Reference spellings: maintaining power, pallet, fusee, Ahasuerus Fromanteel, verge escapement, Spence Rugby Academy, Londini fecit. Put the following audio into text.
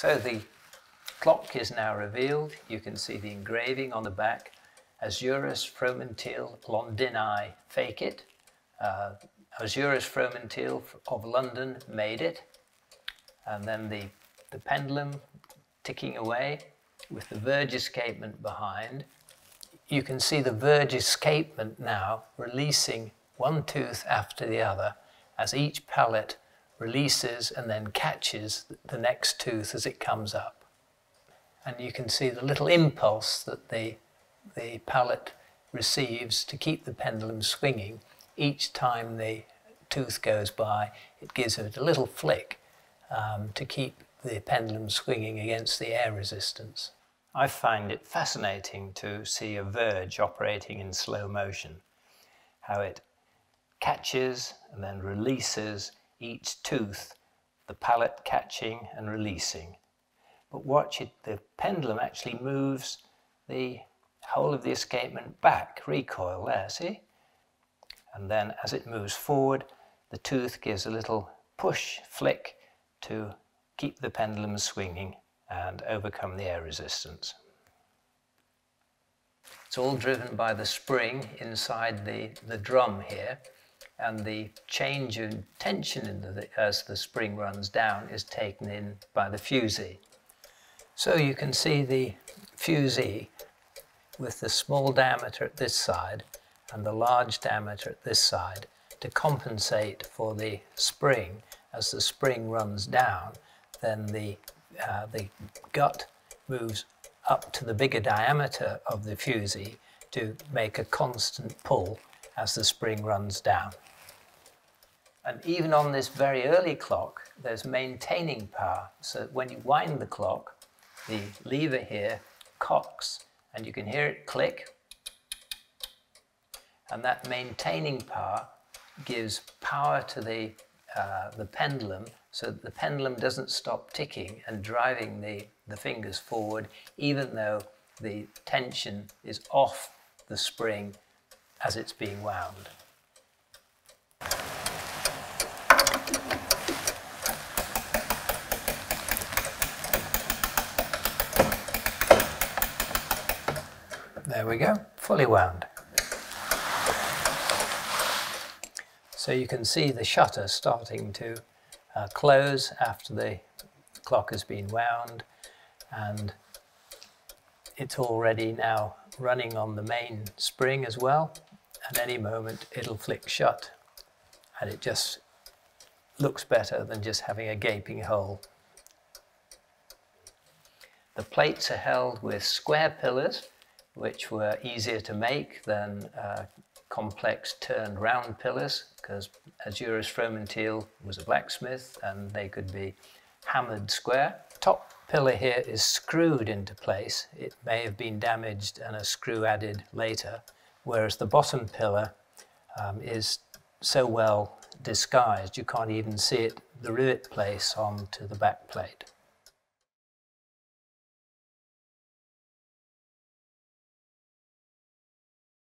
So the clock is now revealed. You can see the engraving on the back, Ahasuerus Fromanteel, Londini fecit. Ahasuerus Fromanteel of London made it. And then the pendulum ticking away with the verge escapement behind. You can see the verge escapement now releasing one tooth after the other as each pallet releases and then catches the next tooth as it comes up. And you can see the little impulse that the pallet receives to keep the pendulum swinging. Each time the tooth goes by, it gives it a little flick to keep the pendulum swinging against the air resistance. I find it fascinating to see a verge operating in slow motion, how it catches and then releases each tooth, the pallet catching and releasing. But watch it, the pendulum actually moves the whole of the escapement back, recoil there, see? And then as it moves forward, the tooth gives a little push, flick to keep the pendulum swinging and overcome the air resistance. It's all driven by the spring inside the drum here, and the change in tension as the spring runs down is taken in by the fusee. So you can see the fusee with the small diameter at this side and the large diameter at this side to compensate for the spring. As the spring runs down, then the gut moves up to the bigger diameter of the fusee to make a constant pull as the spring runs down. And even on this very early clock, there's maintaining power. So when you wind the clock, the lever here cocks, and you can hear it click. And that maintaining power gives power to the pendulum, so that the pendulum doesn't stop ticking and driving the fingers forward, even though the tension is off the spring as it's being wound. There we go, fully wound. So you can see the shutter starting to close after the clock has been wound, and it's already now running on the main spring as well. At any moment it'll flick shut, and it just looks better than just having a gaping hole. The plates are held with square pillars, which were easier to make than complex turned round pillars, because Ahasuerus Fromanteel was a blacksmith and they could be hammered square. Top pillar here is screwed into place. It may have been damaged and a screw added later, whereas the bottom pillar is so well disguised you can't even see it, the rivet place onto the back plate.